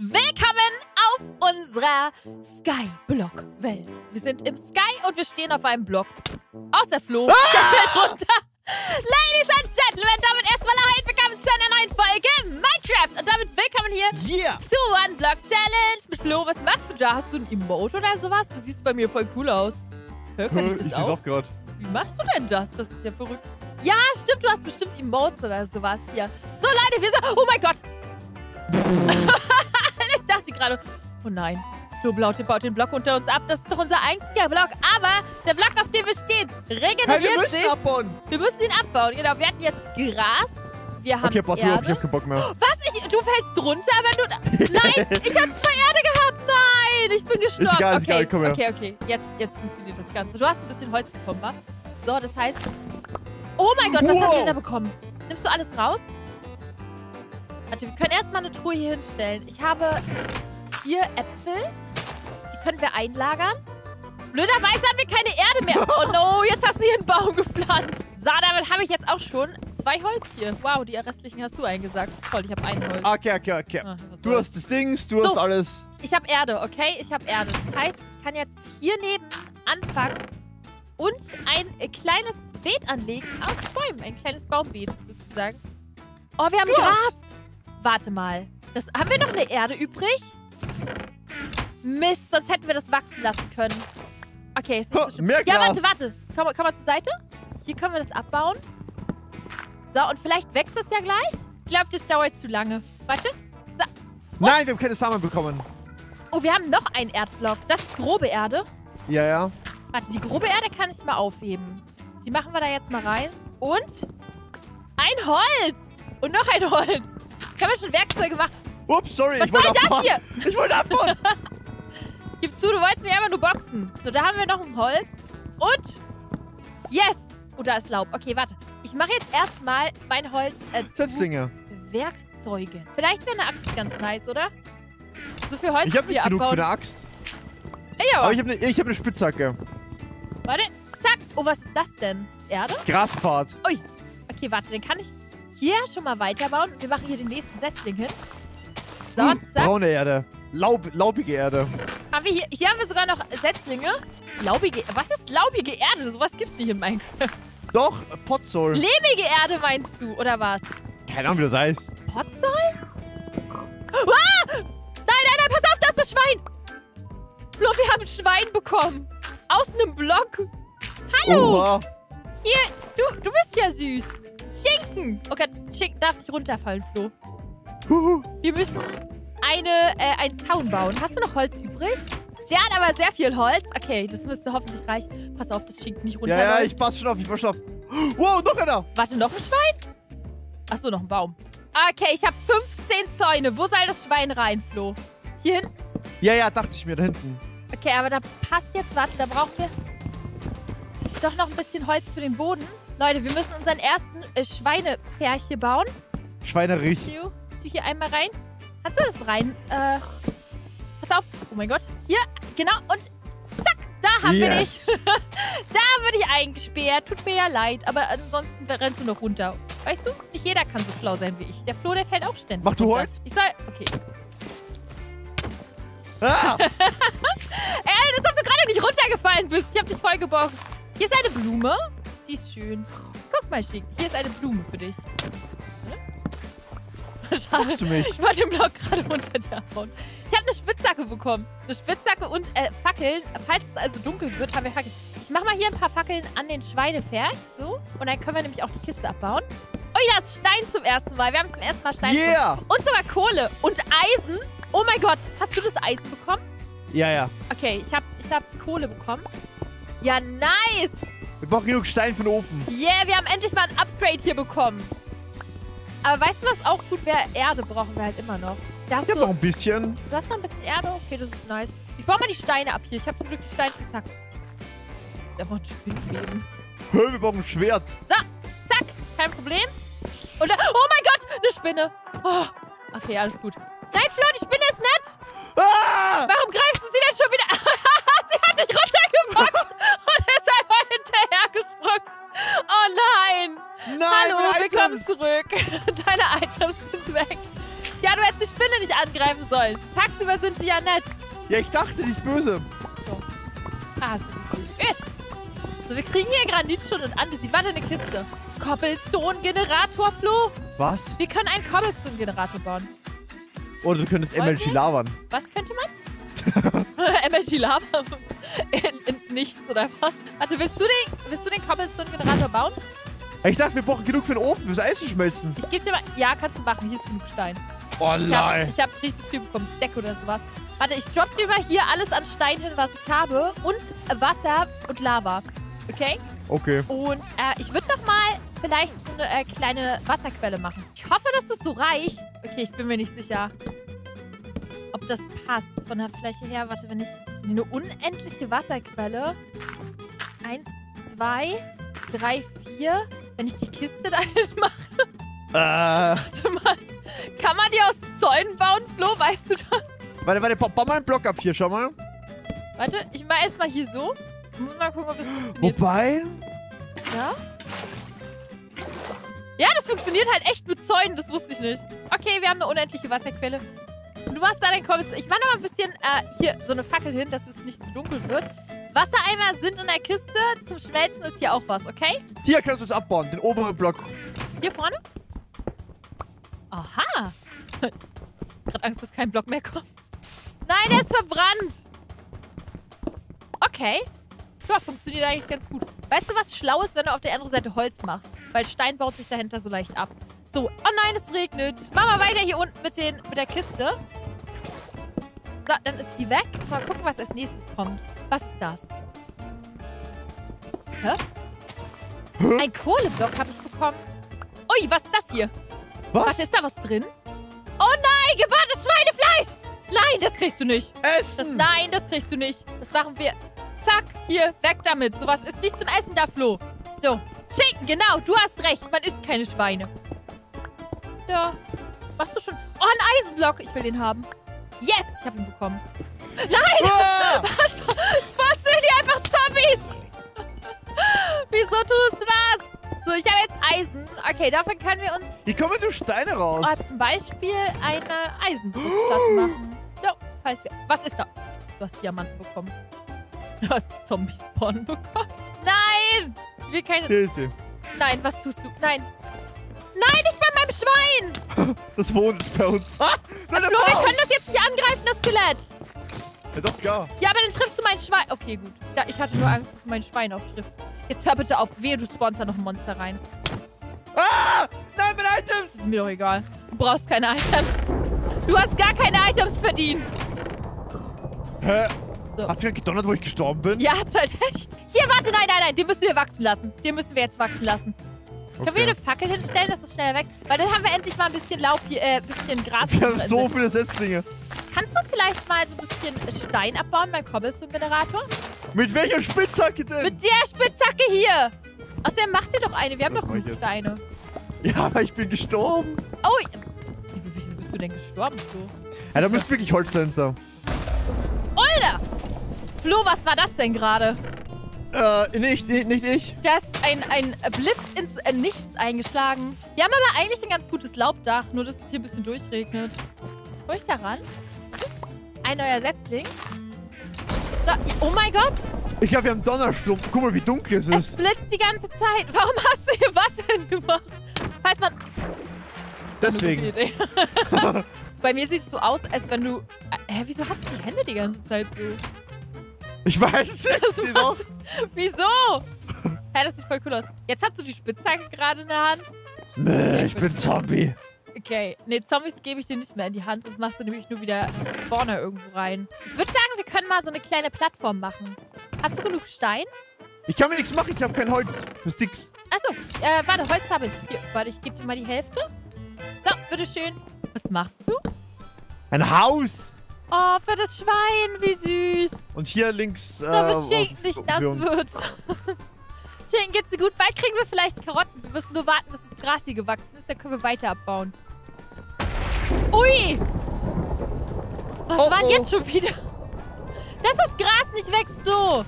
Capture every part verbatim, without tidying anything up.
Willkommen auf unserer Sky-Block-Welt. Wir sind im Sky und wir stehen auf einem Block. Außer Flo, ah! Der fällt runter. Ladies and Gentlemen, damit erstmal herzlich willkommen zu einer neuen Folge Minecraft. Und damit willkommen hier yeah. zu One Block Challenge. Mit Flo, was machst du da? Hast du ein Emote oder sowas? Du siehst bei mir voll cool aus. Hör, kann ich das ich auch? Aufgehört. Wie machst du denn das? Das ist ja verrückt. Ja, stimmt, du hast bestimmt Emotes oder sowas hier. So, Leute, wir sind... Oh mein Gott. Ich dachte gerade, oh nein, Flo baut den Block unter uns ab. Das ist doch unser einziger Block. Aber der Block, auf dem wir stehen, regeneriert sich. Hey, wir müssen abbauen. Wir müssen ihn abbauen. Genau, wir hatten jetzt Gras. Wir haben okay, Erde. Okay, ich hab keinen Bock mehr. Was? Ich, du fällst runter, wenn du... Nein, ich hab zwei Erde gehabt. Nein, ich bin gestorben. Ist egal, okay, ist egal, komm her. Okay, okay, jetzt, jetzt funktioniert das Ganze. Du hast ein bisschen Holz bekommen, wa? So, das heißt... Oh mein Gott, was wow. hast du denn da bekommen? Nimmst du alles raus? Warte, wir können erstmal eine Truhe hier hinstellen. Ich habe hier Äpfel. Die können wir einlagern. Blöderweise haben wir keine Erde mehr. Oh no, jetzt hast du hier einen Baum gepflanzt. So, damit habe ich jetzt auch schon zwei Holz hier. Wow, die restlichen hast du eingesagt. Toll, ich habe ein Holz. Okay, okay, okay. Ah, du hast das Ding, du so, hast alles. Ich habe Erde, okay? Ich habe Erde. Das heißt, ich kann jetzt hier neben anfangen und ein kleines Beet anlegen aus Bäumen. Ein kleines Baumbeet sozusagen. Oh, wir haben ja. Gras. Warte mal. Das, haben wir noch eine Erde übrig? Mist, sonst hätten wir das wachsen lassen können. Okay, ist nicht so schlimm. Ja, warte, warte. Komm, komm mal zur Seite. Hier können wir das abbauen. So, und vielleicht wächst das ja gleich. Ich glaube, das dauert zu lange. Warte. So. Nein, wir haben keine Samen bekommen. Oh, wir haben noch einen Erdblock. Das ist grobe Erde. Ja, ja. Warte, die grobe Erde kann ich mal aufheben. Die machen wir da jetzt mal rein. Und ein Holz. Und noch ein Holz. Ich habe ja schon Werkzeuge gemacht. Ups, sorry. Was soll das abbauen. Hier? Ich wollte abbauen. Gib zu, du wolltest mir einfach nur boxen. So, da haben wir noch ein Holz. Und? Yes. Oh, da ist Laub. Okay, warte. Ich mache jetzt erstmal mein Holz äh, zu Werkzeugen. Vielleicht wäre eine Axt ganz nice, oder? So viel Holz. Ich habe nicht genug abbauen. Für eine Axt. Ey, aber ich habe eine hab ne Spitzhacke. Warte. Zack. Oh, was ist das denn? Erde? Graspfad. Ui. Okay, warte, den kann ich... Hier schon mal weiterbauen. Wir machen hier den nächsten Setzling hin. So, hm, zack. Braune Erde. Laub, laubige Erde. Haben wir hier, hier haben wir sogar noch Setzlinge. Laubige. Was ist laubige Erde? Sowas gibt's nicht in Minecraft. Doch, Potzol. Lehmige Erde meinst du, oder was? Keine Ahnung, wie das heißt. Potzol? Ah! Nein, nein, nein, pass auf, das ist das Schwein. Flo, wir haben ein Schwein bekommen. Aus einem Block. Hallo. Oha. Hier, du, du bist ja süß. Schinken! Okay, Schinken darf nicht runterfallen, Flo. Huhu. Wir müssen eine, äh, einen Zaun bauen. Hast du noch Holz übrig? Der hat aber sehr viel Holz. Okay, das müsste hoffentlich reichen. Pass auf, das Schinken nicht runterfallen. Ja, ja, ich pass schon auf, ich pass schon auf. Wow, noch einer! Warte, noch ein Schwein? Achso, noch ein Baum. Okay, ich habe fünfzehn Zäune. Wo soll das Schwein rein, Flo? Hier hinten? Ja, ja, dachte ich mir, da hinten. Okay, aber da passt jetzt, warte, da brauchen wir doch noch ein bisschen Holz für den Boden. Leute, wir müssen unseren ersten äh, Schweinepferch hier bauen. Schweinerich. Du, du hier einmal rein. Kannst du das rein? Äh, pass auf. Oh mein Gott. Hier, genau. Und zack, da haben wir dich. Da wird ich eingesperrt. Tut mir ja leid. Aber ansonsten rennst du noch runter. Weißt du, nicht jeder kann so schlau sein wie ich. Der Flo, der fällt auch ständig. Mach du Holz? Ich soll... Okay. Ah! Ey, das ist, ob du gerade nicht runtergefallen bist. Ich hab dich voll geboxt. Hier ist eine Blume. Die ist schön. Guck mal, Schick. Hier ist eine Blume für dich. Hm? Schade. Du mich? Ich wollte den Block gerade unter dir abbauen. Ich habe eine Spitzhacke bekommen. Eine Spitzhacke und äh, Fackeln. Falls es also dunkel wird, haben wir Fackeln. Ich mache mal hier ein paar Fackeln an den Schweineferch. So. Und dann können wir nämlich auch die Kiste abbauen. Oh, ja, ist Stein zum ersten Mal. Wir haben zum ersten Mal Stein. Yeah. Und sogar Kohle. Und Eisen. Oh mein Gott. Hast du das Eisen bekommen? Ja, ja. Okay, ich habe ich hab Kohle bekommen. Ja, nice. Wir brauchen genug Stein für den Ofen. Yeah, wir haben endlich mal ein Upgrade hier bekommen. Aber weißt du, was auch gut wäre? Erde brauchen wir halt immer noch. Ich hab noch ein bisschen. Du hast noch ein bisschen Erde? Okay, das ist nice. Ich baue mal die Steine ab hier. Ich habe zum Glück die Steinspitzhacke. Einfach ein Spinnenweben. Hör, wir brauchen ein Schwert. So, zack. Kein Problem. Und da, oh mein Gott, eine Spinne. Oh. Okay, alles gut. Nein, Flo, die Spinne ist nett. Ah! Warum greifst du sie denn schon wieder? Sie hat dich runtergebockt und ist einfach hinterhergesprungen. Oh nein. nein Hallo, willkommen zurück. Deine Items sind weg. Ja, du hättest die Spinne nicht angreifen sollen. Tagsüber sind die ja nett. Ja, ich dachte, die ist böse. So. Ah, hast du mich gut. So, wir kriegen hier Granit schon und Andesit. Warte, eine Kiste. Cobblestone-Generator, Flo. Was? Wir können einen Cobblestone-Generator bauen. Oder du könntest M L G okay. labern. Was könnte man? M L G labern? In, ins Nichts oder was? Warte, willst du den, willst du den Cobblestone-Generator bauen? Ich dachte, wir brauchen genug für den Ofen, fürs Eis zu schmelzen. Ich gebe dir mal... Ja, kannst du machen. Hier ist genug Stein. Oh, nein. Ich habe hab richtig viel bekommen. Stack oder sowas. Warte, ich droppe dir mal hier alles an Stein hin, was ich habe. Und Wasser und Lava. Okay? Okay. Und äh, ich würde noch mal vielleicht so eine äh, kleine Wasserquelle machen. Ich hoffe, dass das so reicht. Okay, ich bin mir nicht sicher, ob das passt von der Fläche her. Warte, wenn ich... Eine unendliche Wasserquelle. Eins, zwei, drei, vier... Wenn ich die Kiste da hin mache. Äh. Warte mal. Kann man die aus Zäunen bauen, Flo? Weißt du das? Warte, warte, bau mal einen Block ab hier, schau mal. Warte, ich mach erstmal hier so. Ich muss mal gucken, ob das funktioniert. Wobei? Ja? Ja, das funktioniert halt echt mit Zäunen, das wusste ich nicht. Okay, wir haben eine unendliche Wasserquelle. Und du machst da dein Korbis. Ich mach noch mal ein bisschen äh, hier so eine Fackel hin, dass es nicht zu dunkel wird. Wassereimer sind in der Kiste. Zum Schmelzen ist hier auch was, okay? Hier kannst du es abbauen, den oberen Block. Hier vorne? Aha. Ich hab Angst, dass kein Block mehr kommt. Nein, der ist verbrannt. Okay. Ja, funktioniert eigentlich ganz gut. Weißt du, was schlau ist, wenn du auf der anderen Seite Holz machst? Weil Stein baut sich dahinter so leicht ab. So, oh nein, es regnet. Mach mal weiter hier unten mit, den, mit der Kiste. So, dann ist die weg. Mal gucken, was als nächstes kommt. Was ist das? Hä? Hä? Ein Kohleblock habe ich bekommen. Ui, was ist das hier? Was? Warte, ist da was drin? Oh nein, gebartes Schweinefleisch! Nein, das kriegst du nicht. Essen! Das, nein, das kriegst du nicht. Das machen wir. Zack, hier, weg damit. Sowas ist nicht zum Essen da, Flo. So, Chicken, genau, du hast recht. Man isst keine Schweine. So, machst du schon... Oh, ein Eisenblock. Ich will den haben. Yes, ich habe ihn bekommen. Nein! Ah! Was? Was sind die einfach Zombies? Wieso tust du das? So, ich habe jetzt Eisen. Okay, davon können wir uns... Wie kommen denn Steine raus? Oh, zum Beispiel eine Eisenbrustplatte machen. So, falls wir... Was ist da? Du hast Diamanten bekommen. Du hast Zombie-Spawn bekommen. Nein! Wir keine... Hilfe. Nein, was tust du? Nein. Nein, nicht bei meinem Schwein! Das wohnt bei uns. Ah, Flo, wir können das jetzt nicht angreifen, das Skelett. Ja, doch, klar. Ja, aber dann triffst du mein Schwein. Okay, gut. Ja, ich hatte nur Angst, dass du mein Schwein auch triffst. Jetzt hör bitte auf. Wehe, du spawnst da noch ein Monster rein. Ah! Nein, mit Items! Ist mir doch egal. Du brauchst keine Items. Du hast gar keine Items verdient. Hä? So. Hat's gerade gedonnert, wo ich gestorben bin? Ja, hat's halt echt. Hier, warte, nein, nein, nein. Den müssen wir wachsen lassen. Den müssen wir jetzt wachsen lassen. Okay. Können wir eine Fackel hinstellen, dass es schneller wächst? Weil dann haben wir endlich mal ein bisschen Laub hier, äh, ein bisschen Gras. Wir haben so viele Setzlinge. Kannst du vielleicht mal so ein bisschen Stein abbauen beim Cobblestone-Generator? Mit welcher Spitzhacke denn? Mit der Spitzhacke hier! Außerdem mach dir doch eine, wir haben doch gute Steine. Ja, aber ich bin gestorben. Oh, wieso bist du denn gestorben, Flo? Ja, da müsst wirklich Holz dahinter. Alter! Flo, was war das denn gerade? Äh, nicht, nicht, nicht ich. Da ist ein, ein Blitz ins Nichts eingeschlagen. Wir haben aber eigentlich ein ganz gutes Laubdach, nur dass es hier ein bisschen durchregnet. Wo ich da ran? Ein neuer Setzling. So, oh mein Gott! Ich glaube, wir haben Donnersturm. Guck mal, wie dunkel es ist. Es blitzt die ganze Zeit. Warum hast du hier Wasser hingemacht? Falls man... Deswegen. Bei mir siehst du aus, als wenn du... Hä, wieso hast du die Hände die ganze Zeit so? Ich weiß es nicht. Was... Wieso? Hä, das sieht voll cool aus. Jetzt hast du die Spitzhacke gerade in der Hand. Nee, ich bin Zombie. Okay. Ne, Zombies gebe ich dir nicht mehr in die Hand, sonst machst du nämlich nur wieder Spawner irgendwo rein. Ich würde sagen, wir können mal so eine kleine Plattform machen. Hast du genug Stein? Ich kann mir nichts machen, ich habe kein Holz. Für Sticks. Achso, äh, warte, Holz habe ich. Hier, warte, ich gebe dir mal die Hälfte. So, bitteschön. Was machst du? Ein Haus. Oh, für das Schwein, wie süß. Und hier links... Äh, damit Schinken nicht nass wird. Schinken geht's dir gut. Bald kriegen wir vielleicht Karotten. Wir müssen nur warten, bis das Gras hier gewachsen ist. Dann können wir weiter abbauen. Ui! Was oh, war denn jetzt oh. schon wieder? Dass das Gras nicht wächst, so!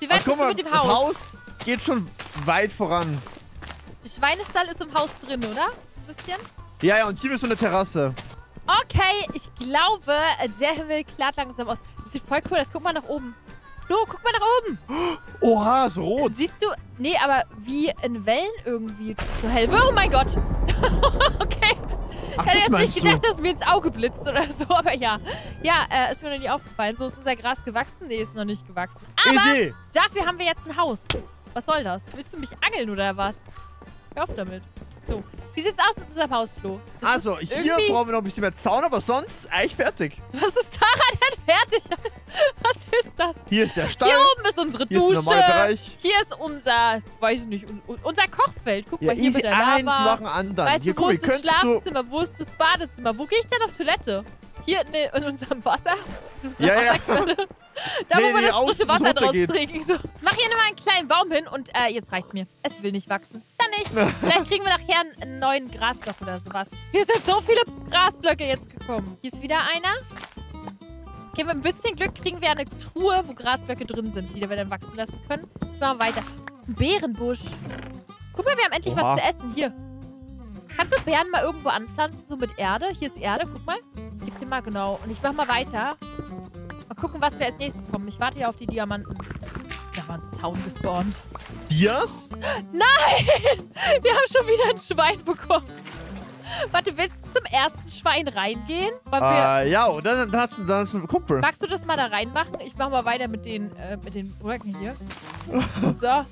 Die werden schon mit dem Haus. Das Haus geht schon weit voran. Der Schweinestall ist im Haus drin, oder? Ein bisschen? Ja, ja, und hier ist so eine Terrasse. Okay, ich glaube, der Himmel klart langsam aus. Das sieht voll cool aus. Guck mal nach oben. Flo, guck mal nach oben. Oha, so rot. Siehst du? Nee, aber wie in Wellen irgendwie. So hell. Oh mein Gott. Okay. Ach, ich hätte jetzt nicht gedacht, du? dass mir ins Auge blitzt oder so, aber ja. Ja, äh, ist mir noch nicht aufgefallen. So ist unser Gras gewachsen. Nee, ist noch nicht gewachsen. Aber Easy. Dafür haben wir jetzt ein Haus. Was soll das? Willst du mich angeln oder was? Hör auf damit. So. Wie sieht's aus mit unserem Haus, Flo? Ist also, hier irgendwie... brauchen wir noch ein bisschen mehr Zaun, aber sonst eigentlich fertig. Was ist daran denn fertig? Was ist das? Hier ist der Stall. Hier oben ist unsere Dusche. Hier ist der normale Bereich. Hier ist unser, weiß ich nicht, unser Kochfeld. Guck ja, mal, hier ist der Lava. Eins nach dem anderen. Weißt hier, du, wo ist das Schlafzimmer, wo ist das Badezimmer? Wo gehe ich denn auf Toilette? Hier in, in unserem Wasser. In unserer ja, Wasserquelle. Ja. Da, nee, wo wir nee, das frische Wasser draus trinken. So. Mach hier nochmal einen kleinen Baum hin und äh, jetzt reicht's mir. Es will nicht wachsen. Dann nicht. Vielleicht kriegen wir nachher einen neuen Grasblock oder sowas. Hier sind so viele Grasblöcke jetzt gekommen. Hier ist wieder einer. Okay, mit ein bisschen Glück kriegen wir eine Truhe, wo Grasblöcke drin sind, die wir dann wachsen lassen können. Ich mache weiter. Ein Beerenbusch. Guck mal, wir haben endlich Oha. was zu essen. Hier. Kannst du Beeren mal irgendwo anpflanzen, so mit Erde? Hier ist Erde, guck mal. Ich geb dir mal genau. Und ich mach mal weiter. Mal gucken, was wir als nächstes kommen. Ich warte ja auf die Diamanten. Da war ein Zaun gespawnt. Dias? Nein! Wir haben schon wieder ein Schwein bekommen. Warte, willst du zum ersten Schwein reingehen? Äh, ja, und dann, dann, hast du, dann hast du einen Kumpel. Magst du das mal da reinmachen? Ich mach mal weiter mit den, äh, mit den Blöcken hier. So.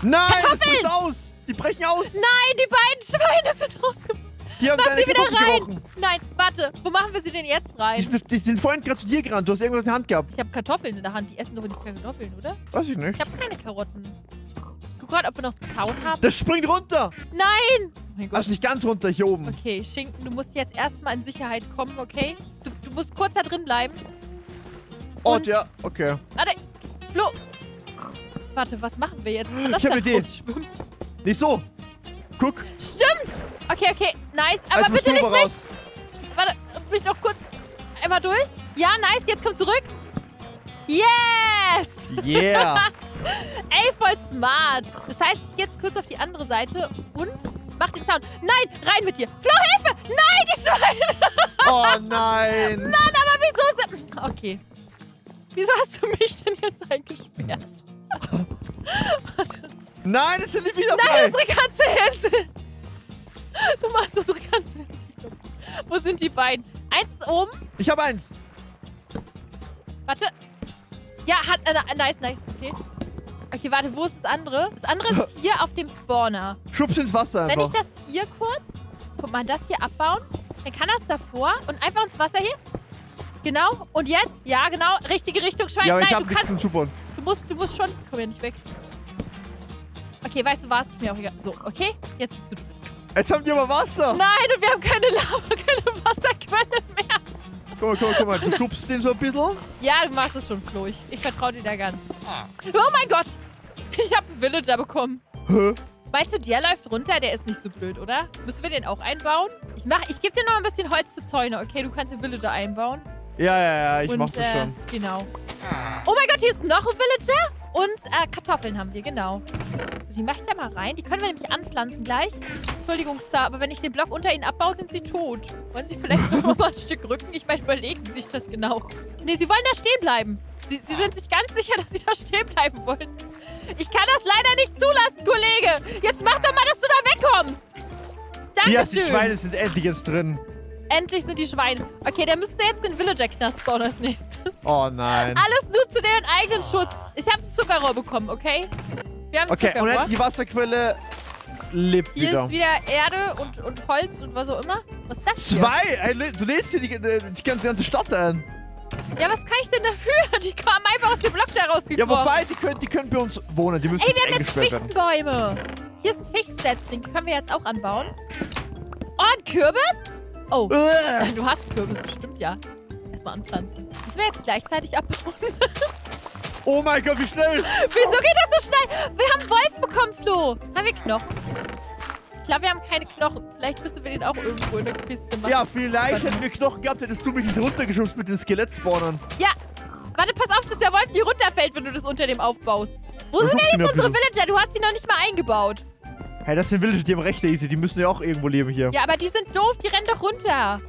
Nein, Kartoffeln! Aus! Die brechen aus! Nein, die beiden Schweine sind ausgebrochen! Die haben Mach sie wieder rein! Gerochen. Nein, warte, wo machen wir sie denn jetzt rein? Die sind, die sind vorhin gerade zu dir gerannt, du hast irgendwas in der Hand gehabt. Ich habe Kartoffeln in der Hand, die essen doch nicht Kartoffeln, oder? Weiß ich nicht. Ich habe keine Karotten. Ich guck gerade, ob wir noch Zaun haben. Das springt runter! Nein! Oh mein Gott. Also nicht ganz runter, hier oben. Okay, Schinken, du musst jetzt erstmal in Sicherheit kommen, okay? Du, du musst kurz da drin bleiben. Oh, ja, okay. Warte, Flo! Warte, was machen wir jetzt? Kann das ich hab eine Idee. Schwimmen? Nicht so. Guck. Stimmt. Okay, okay. Nice. Aber also bitte nicht mich. Raus. Warte, lass mich doch kurz einmal durch. Ja, nice. Jetzt komm zurück. Yes. Yeah. Ey, voll smart. Das heißt, ich gehe jetzt kurz auf die andere Seite und mach den Zaun. Nein, rein mit dir. Flo, Hilfe. Nein, die Schweine. Oh nein. Mann, aber wieso ist... Okay. Wieso hast du mich denn jetzt eingesperrt? Warte. Nein, das sind nicht wieder frei. Nein, unsere ganze Hände. Du machst unsere ganze Hände. Wo sind die beiden? Eins ist oben. Ich habe eins. Warte. Ja, hat, äh, nice, nice. Okay. Okay, warte, wo ist das andere? Das andere ist hier auf dem Spawner. Schubst ins Wasser einfach. Wenn ich das hier kurz, guck mal, das hier abbauen, dann kann das davor und einfach ins Wasser hier. Genau. Und jetzt? Ja, genau. Richtige Richtung, Schwein. Ja, aber Nein, ich hab du kannst. Zum Zubon. Du musst, du musst schon. Komm ja nicht weg. Okay, weißt du was? Ist mir auch egal. So, okay? Jetzt bist du drin. Jetzt haben wir aber Wasser. Nein, und wir haben keine Lava, keine Wasserquelle mehr. Guck mal, guck mal, guck mal. Du schubst den so ein bisschen. Ja, du machst es schon, Flo. Ich, ich vertraue dir da ganz. Ah. Oh mein Gott! Ich habe einen Villager bekommen. Hä? Meinst du, der läuft runter? Der ist nicht so blöd, oder? Müssen wir den auch einbauen? Ich mach, ich gebe dir noch ein bisschen Holz für Zäune, okay? Du kannst den Villager einbauen. Ja, ja, ja, ich und, mach das äh, schon. Genau. Oh mein Gott, hier ist noch ein Villager. Und äh, Kartoffeln haben wir, genau. So, die mach ich da mal rein. Die können wir nämlich anpflanzen gleich. Entschuldigung, Zar, aber wenn ich den Block unter ihnen abbaue, sind sie tot. Wollen sie vielleicht noch mal ein Stück rücken? Ich meine, überlegen sie sich das genau. Nee, sie wollen da stehen bleiben. Sie, sie sind sich ganz sicher, dass sie da stehen bleiben wollen. Ich kann das leider nicht zulassen, Kollege. Jetzt mach doch mal, dass du da wegkommst. Dankeschön. Ja, die Schweine sind endlich jetzt drin. Endlich sind die Schweine. Okay, dann müsst ihr jetzt den Villager-Knast bauen als nächstes. Oh nein. Alles nur zu deren eigenen Schutz. Ich habe Zuckerrohr bekommen, okay? Wir haben okay, Zuckerrohr. Okay, und jetzt die Wasserquelle lebt hier wieder. Hier ist wieder Erde und, und Holz und was auch immer. Was ist das hier? Zwei! Du lädst hier die, die ganze Stadt ein. Ja, was kann ich denn dafür? Die kamen einfach aus dem Block da rausgekommen. Ja, wobei, die können, die können bei uns wohnen. Die müssen Ey, wir haben jetzt Fichtenbäume. Werden. Hier ist ein Fichtensetzling. Die können wir jetzt auch anbauen. Oh, ein Kürbis? Oh, du hast Kürbis, das stimmt ja. Erstmal anpflanzen. Müssen wir jetzt gleichzeitig abbauen? Oh mein Gott, wie schnell! Wieso geht das so schnell? Wir haben Wolf bekommen, Flo. Haben wir Knochen? Ich glaube, wir haben keine Knochen. Vielleicht müssen wir den auch irgendwo in der Kiste machen. Ja, vielleicht hätten wir Knochen gehabt, hättest du mich nicht runtergeschubst mit den Skelettspornern. Ja, warte, pass auf, dass der Wolf nicht runterfällt, wenn du das unter dem aufbaust. Wo sind denn jetzt unsere Villager? Du hast sie noch nicht mal eingebaut. Hey, das sind Villager, die haben recht easy. Die müssen ja auch irgendwo leben hier. Ja, aber die sind doof. Die rennen doch runter.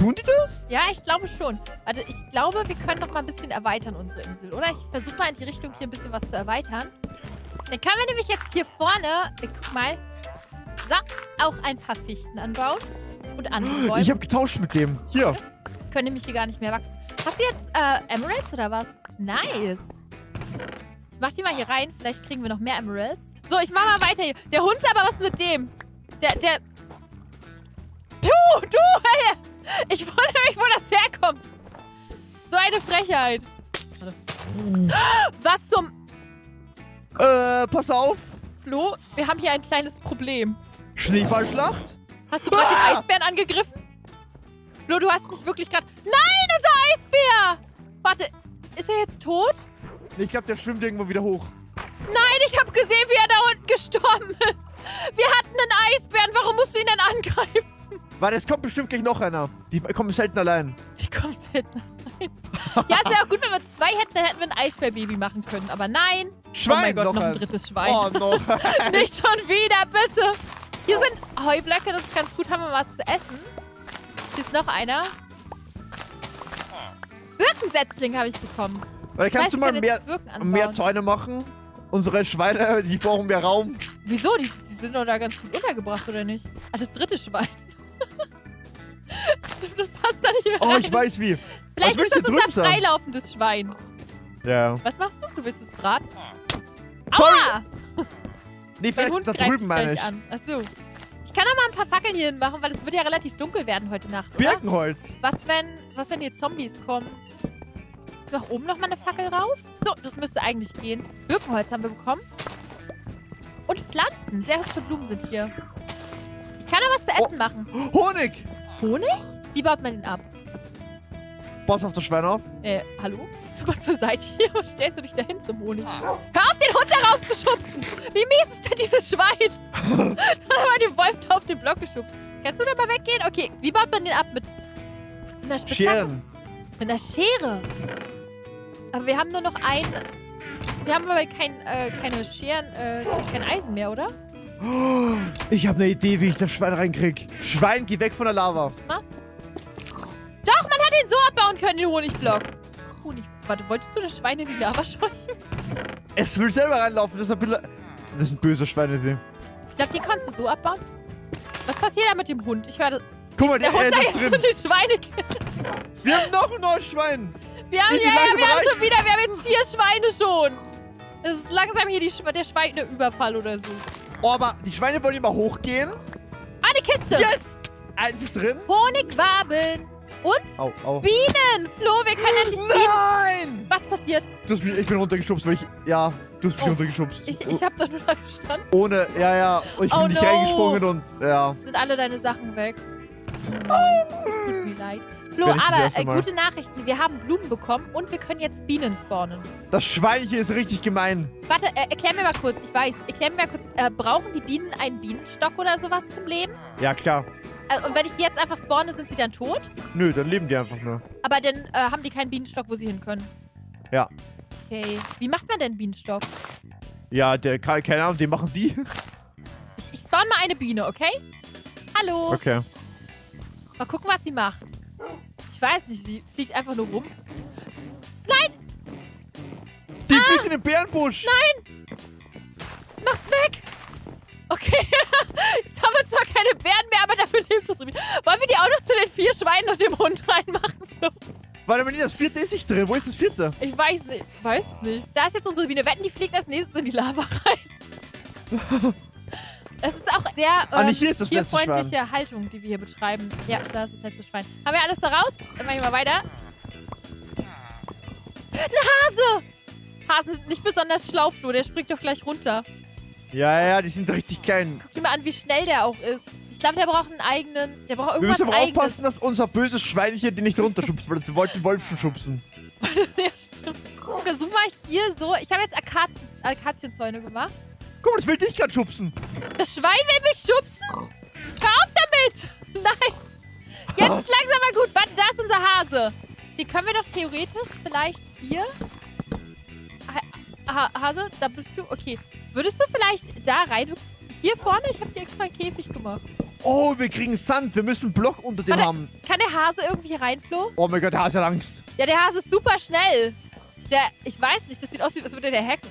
Tun die das? Ja, ich glaube schon. Also ich glaube, wir können noch mal ein bisschen erweitern unsere Insel, oder? Ich versuche mal in die Richtung hier ein bisschen was zu erweitern. Dann können wir nämlich jetzt hier vorne, äh, guck mal, so, auch ein paar Fichten anbauen und andere Bäume. Ich habe getauscht mit dem. Hier. Können nämlich hier gar nicht mehr wachsen. Hast du jetzt äh, Emeralds oder was? Nice. Ich mach die mal hier rein. Vielleicht kriegen wir noch mehr Emeralds. So, ich mach mal weiter hier. Der Hund, aber was mit dem? Der, der... Du, du, ey. Ich wundere mich, wo das herkommt. So eine Frechheit. Warte. Was zum... Äh, pass auf. Flo, wir haben hier ein kleines Problem. Schneeballschlacht? Hast du gerade ah. den Eisbären angegriffen? Flo, du hast nicht wirklich gerade... Nein, unser Eisbär! Warte, ist er jetzt tot? Ich glaube, der schwimmt irgendwo wieder hoch. Nein, ich habe gesehen, wie er da unten gestorben ist. Wir hatten einen Eisbären. Warum musst du ihn denn angreifen? Warte, es kommt bestimmt gleich noch einer. Die kommen selten allein. Die kommen selten allein. Ja, es wäre auch gut, wenn wir zwei hätten, dann hätten wir ein Eisbärbaby machen können. Aber nein. Schwein, oh mein Gott, noch, noch ein drittes Schwein. Oh, no. Nicht schon wieder, bitte. Hier sind Heublöcke, das ist ganz gut. Haben wir was zu essen? Hier ist noch einer. Birkensetzling habe ich bekommen. Warte, kannst ich weiß, du mal mehr, mehr Zäune machen? Unsere Schweine, die brauchen mehr Raum. Wieso? Die, die sind doch da ganz gut untergebracht, oder nicht? Ah, das dritte Schwein. Stimmt, das passt da nicht mehr rein. Oh, ich weiß wie. Vielleicht ist das unser freilaufendes Schwein. Ja. Was machst du? Du willst es braten? Sorry. Aua! Nee, vielleicht ist da drüben, meine ich. An. Achso. Ich kann doch mal ein paar Fackeln hier hinmachen, weil es wird ja relativ dunkel werden heute Nacht, oder? Birkenholz. Was wenn, was, wenn hier Zombies kommen? Nach oben noch mal eine Fackel rauf? So, das müsste eigentlich gehen. Birkenholz haben wir bekommen. Und Pflanzen. Sehr hübsche Blumen sind hier. Ich kann da was zu essen oh. machen. Honig! Honig? Wie baut man den ab? Boss auf das Schwein auf. Äh, hallo? Bist du mal zur Seite hier? Was stellst du dich da hin zum Honig? Hör auf, den Hund darauf zu schubsen! Wie mies ist denn dieses Schwein? Dann haben wir den Wolf da auf den Block geschubst. Kannst du da mal weggehen? Okay, wie baut man den ab? Mit einer Spitzhacke? Mit einer Schere. Aber wir haben nur noch ein... Wir haben aber kein, äh, keine Scheren, äh, kein Eisen mehr, oder? Ich habe eine Idee, wie ich das Schwein reinkrieg. Schwein, geh weg von der Lava. Na? Doch, man hat ihn so abbauen können, den Honigblock. Honig... Warte, wolltest du das Schwein in die Lava scheuchen? Es will selber reinlaufen, das ist ein bisschen... Das sind böse Schweine, sie. Ich glaube, die kannst du so abbauen. Was passiert da mit dem Hund? Ich höre... Guck mal, der Hund da jetzt drin. Und die Schweine... Wir haben noch ein neues Schwein. Wir haben, ja, ja, wir haben schon wieder, wir haben jetzt vier Schweine schon. Das ist langsam hier die, der Schweineüberfall oder so. Oh, aber die Schweine wollen immer hochgehen. Ah, eine Kiste. Yes. Eins ist drin. Honigwaben. Und au, au. Bienen. Flo, wir können ja nicht Bienen. Nein. Was passiert? Du hast mich, ich bin runtergeschubst, weil ich, ja, du hast mich oh. runtergeschubst. Ich, ich hab da nur da gestanden. Ohne, ja, ja. Ich bin oh, nicht no. reingesprungen und, ja. Sind alle deine Sachen weg. Oh. Tut mir leid. Flo, aber äh, gute Nachrichten. Wir haben Blumen bekommen und wir können jetzt Bienen spawnen. Das Schwein hier ist richtig gemein. Warte, äh, erklär mir mal kurz. Ich weiß. Erklär mir mal kurz. Äh, brauchen die Bienen einen Bienenstock oder sowas zum Leben? Ja, klar. Äh, und wenn ich die jetzt einfach spawne, sind sie dann tot? Nö, dann leben die einfach nur. Aber dann äh, haben die keinen Bienenstock, wo sie hin können? Ja. Okay. Wie macht man denn Bienenstock? Ja, der kann, keine Ahnung, den machen die. Ich, ich spawn mal eine Biene, okay? Hallo. Okay. Mal gucken, was sie macht. Ich weiß nicht, sie fliegt einfach nur rum. Nein! Die ah! fliegt in den Bärenbusch! Nein! Mach's weg! Okay, jetzt haben wir zwar keine Bären mehr, aber dafür lebt das wieder. Wollen wir die auch noch zu den vier Schweinen und dem Hund reinmachen, Flo? Warte mal, das vierte ist nicht drin. Wo ist das vierte? Ich weiß nicht. Weiß nicht. Da ist jetzt unsere Biene. Wetten, die fliegt als nächstes in die Lava rein. Das ist auch sehr ähm, tierfreundliche Haltung, die wir hier betreiben. Ja, da ist das letzte Schwein. Haben wir alles da raus? Dann machen wir mal weiter. Eine Hase! Hasen sind nicht besonders schlau, Flo. Der springt doch gleich runter. Ja, ja, die sind richtig klein. Guck dir mal an, wie schnell der auch ist. Ich glaube, der braucht einen eigenen... Der braucht irgendwas. Wir müssen aber aufpassen, dass unser böses Schwein hier den nicht runterschubst, weil sie wollte den Wolf schubsen. Ja, stimmt. Versuch mal hier so... Ich habe jetzt Akazien, Akazienzäune gemacht. Guck mal, das will dich gerade schubsen. Das Schwein will mich schubsen? Hör auf damit! Nein! Jetzt ist langsam mal gut. Warte, da ist unser Hase. Den können wir doch theoretisch vielleicht hier... Ha ha Hase, da bist du... Okay. Würdest du vielleicht da rein... Hier vorne? Ich habe dir extra einen Käfig gemacht. Oh, wir kriegen Sand. Wir müssen einen Block unter dem Warte, haben. Kann der Hase irgendwie hier rein, Flo? Oh mein Gott, der Hase hat Angst. Ja, der Hase ist super schnell. Der, ich weiß nicht, das sieht aus, als würde der hacken.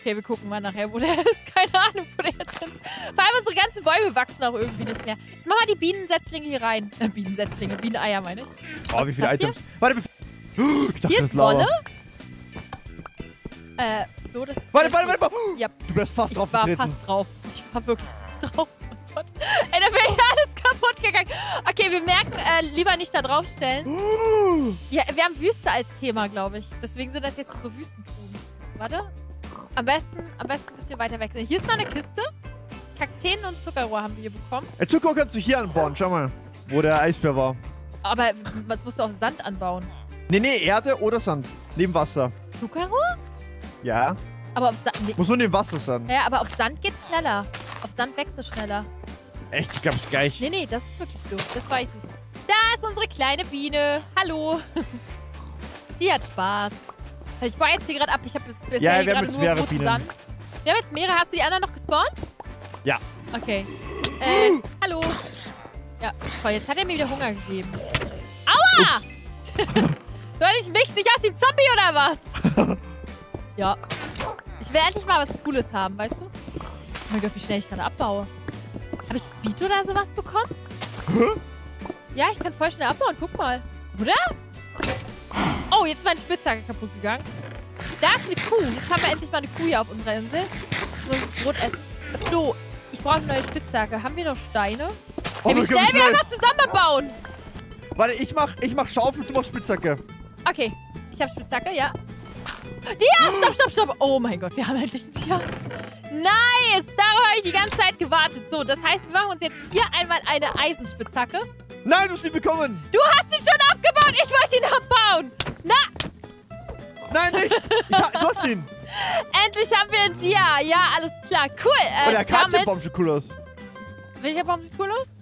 Okay, wir gucken mal nachher, wo der ist. Keine Ahnung, wo der jetzt ist. Vor allem unsere ganzen Bäume wachsen auch irgendwie nicht mehr. Ich mach mal die Bienensetzlinge hier rein. Äh, Bienensetzlinge, Bieneneier meine ich. Oh, wie viele Items. Hier? Warte, ich dachte, hier ist Wolle. Äh, Flo, das ist... Warte, warte, warte. Ja. Du bist fast drauf getreten. Ich war fast drauf. Ich war wirklich fast drauf. Ey, da wäre ja alles kaputt gegangen. Okay, wir merken, äh, lieber nicht da draufstellen. Uh. Ja, wir haben Wüste als Thema, glaube ich. Deswegen sind das jetzt so Wüstentruben. Warte. Am besten, am besten ein bisschen weiter wechseln. Hier ist noch eine Kiste. Kakteen und Zuckerrohr haben wir hier bekommen. Ey, Zuckerrohr kannst du hier anbauen. Schau mal, wo der Eisbär war. Aber was musst du auf Sand anbauen? Nee, nee, Erde oder Sand. Neben Wasser. Zuckerrohr? Ja. Aber auf Sand... Nee. Muss nur neben Wasser sein. Ja, aber auf Sand geht's schneller. Auf Sand wächst es schneller. Echt? Ich glaub's gleich. Nee, nee, das ist wirklich doof. Das weiß ich. Da ist unsere kleine Biene. Hallo. Die hat Spaß. Ich war jetzt hier gerade ab. Ich habe bisher ja, hier gerade nur mehrere roten Bienen. Sand. Wir haben jetzt mehrere. Hast du die anderen noch gespawnt? Ja. Okay. Äh, uh. hallo. Ja, toll. Jetzt hat er mir wieder Hunger gegeben. Aua! Soll ich mich nicht aus wie ein Zombie oder was? Ja. Ich will endlich mal was Cooles haben, weißt du? Oh mein Gott, wie schnell ich gerade abbaue. Habe ich Speed oder sowas bekommen? Hä? Ja, ich kann voll schnell abbauen. Guck mal. Oder? Oh, jetzt ist mein Spitzhacke kaputt gegangen. Da ist eine Kuh. Jetzt haben wir endlich mal eine Kuh hier auf unserer Insel. Sonst Brot essen. Flo, ich brauche eine neue Spitzhacke. Haben wir noch Steine? Oh, ja, wie schnell wir einfach zusammenbauen. Warte, ich mach, ich mach Schaufel, du machst Spitzhacke. Okay, ich habe Spitzhacke, ja. Dia! Stopp, stopp, stopp! Oh mein Gott, wir haben endlich ein Tier. Nice! Darauf habe ich die ganze Zeit gewartet. So, das heißt, wir machen uns jetzt hier einmal eine Eisenspitzhacke. Nein, du hast ihn bekommen! Du hast ihn schon abgebaut! Ich wollte ihn abbauen! Na! Nein, nicht! Ich ha du hast ihn! Endlich haben wir ein Tier! Ja, alles klar. Cool! Äh, oh, der Katzenbaum sieht cool aus. Welcher Baum sieht cool aus?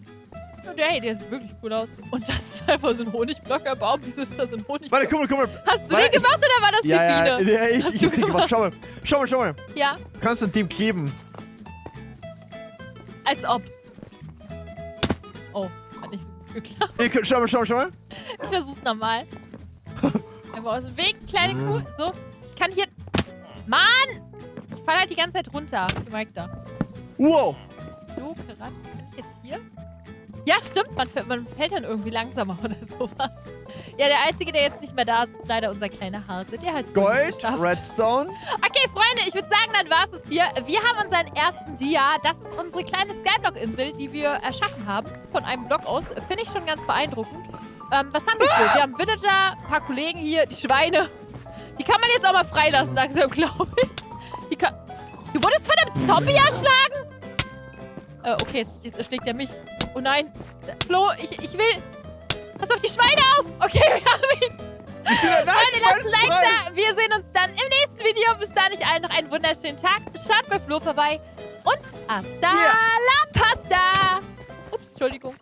Oh, der, der sieht wirklich cool aus. Und das ist einfach so ein Honigblocker-Baum. Wieso ist das ein Honigblocker? Warte, guck mal, guck mal. Hast du Warte, den gemacht oder war das ja, die Biene? Ja, ja, ich, Hast ich du gemacht? gemacht. Schau mal, schau mal, schau mal. Ja. Du kannst an dem kleben. Als ob. Oh, hat nicht so gut geklappt. Ich, schau mal, schau mal, schau mal. Ich versuch's nochmal. Einmal aus dem Weg, kleine Kuh. So, ich kann hier... Mann! Ich falle halt die ganze Zeit runter. Du merkst da. Wow. So, gerade bin ich jetzt hier. Ja, stimmt. Man fällt, man fällt dann irgendwie langsamer oder sowas. Ja, der Einzige, der jetzt nicht mehr da ist, ist leider unser kleiner Hase. Der hat's Gold, Redstone. Okay, Freunde, ich würde sagen, dann war es hier. Wir haben unseren ersten Dia. Das ist unsere kleine Skyblock-Insel, die wir erschaffen haben. Von einem Block aus. Finde ich schon ganz beeindruckend. Ähm, was haben wir hier? Wir haben Villager, ein paar Kollegen hier, die Schweine. Die kann man jetzt auch mal freilassen langsam, glaube ich. Die kann du wurdest von einem Zombie erschlagen? Äh, okay, jetzt, jetzt erschlägt er mich. Oh nein, Flo, ich, ich will... Pass auf die Schweine auf! Okay, wir haben ihn! Freunde, lasst ein Like da! Wir sehen uns dann im nächsten Video. Bis dahin, euch allen noch einen wunderschönen Tag. Schaut bei Flo vorbei und hasta la pasta! Ups, Entschuldigung.